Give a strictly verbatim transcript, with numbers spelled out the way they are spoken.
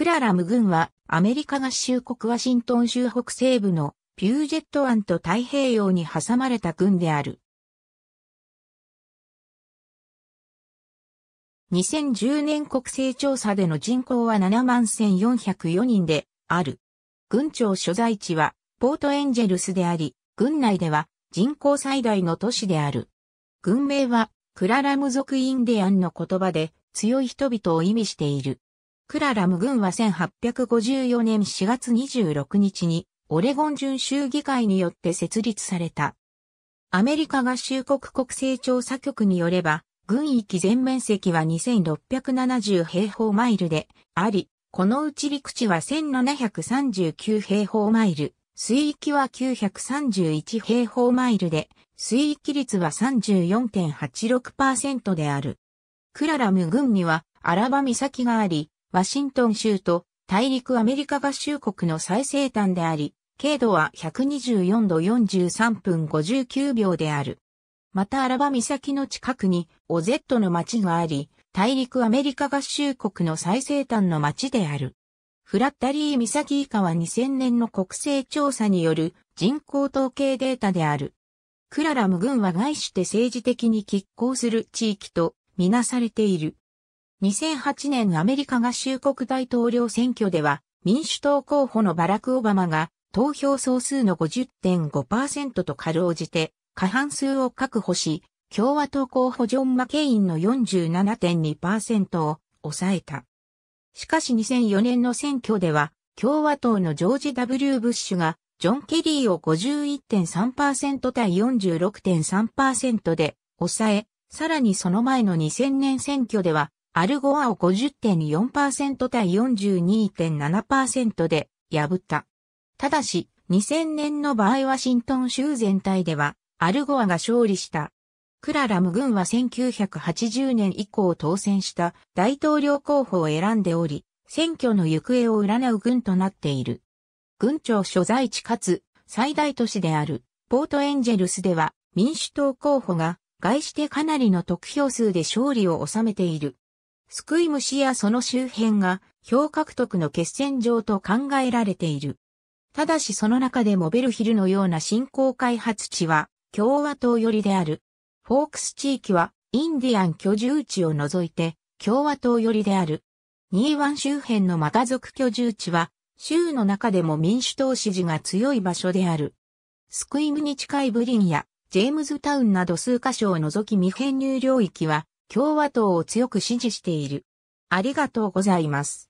クララム郡はアメリカ合衆国ワシントン州北西部のピュージェット湾と太平洋に挟まれた郡である。にせんじゅうねん国勢調査での人口は ななまんせんよんひゃくよん 人である。郡庁所在地はポートエンジェルスであり、郡内では人口最大の都市である。郡名はクララム族インディアンの言葉で強い人々を意味している。クララム郡はせんはっぴゃくごじゅうよねんしがつにじゅうろくにちにオレゴン準州議会によって設立された。アメリカ合衆国国勢調査局によれば、郡域全面積はにせんろっぴゃくななじゅうへいほうマイルであり、このうち陸地はせんななひゃくさんじゅうきゅうへいほうマイル、水域はきゅうひゃくさんじゅういちへいほうマイルで、水域率は さんじゅうよんてんはちろくパーセント である。クララム郡にはアラバ岬があり、ワシントン州と大陸アメリカ合衆国の最西端であり、経度はひゃくにじゅうよんどよんじゅうさんぷんごじゅうきゅうびょうである。またアラバ岬の近くにオゼットの町があり、大陸アメリカ合衆国の最西端の町である。フラッタリー岬以下はにせんねんの国勢調査による人口統計データである。クララム郡は概して政治的に拮抗する地域とみなされている。にせんはちねんアメリカ合衆国大統領選挙では民主党候補のバラク・オバマが投票総数の ごじゅってんごパーセント とかろうじて過半数を確保し、共和党候補ジョン・マケインの よんじゅうななてんにパーセント を抑えた。しかしにせんよねんの選挙では、共和党のジョージ・ W ・ブッシュが、ジョン・ケリーを ごじゅういってんさんパーセント 対 よんじゅうろくてんさんパーセント で抑え、さらにその前のにせんねん選挙では、アル・ゴアを ごじゅってんよんパーセント 対 よんじゅうにてんななパーセント で破った。ただし、にせんねんの場合ワシントン州全体では、アルゴアが勝利した。クララム郡はせんきゅうひゃくはちじゅうねん以降当選した大統領候補を選んでおり、選挙の行方を占う郡となっている。郡庁所在地かつ最大都市であるポートエンジェルスでは民主党候補が概してかなりの得票数で勝利を収めている。スクイム市やその周辺が票獲得の決戦場と考えられている。ただしその中でもベルヒルのような新興開発地は共和党寄りである。フォークス地域はインディアン居住地を除いて共和党寄りである。ニーワン周辺のマカ族居住地は州の中でも民主党支持が強い場所である。スクイムに近いブリンやジェームズタウンなど数カ所を除き未編入領域は共和党を強く支持している。ありがとうございます。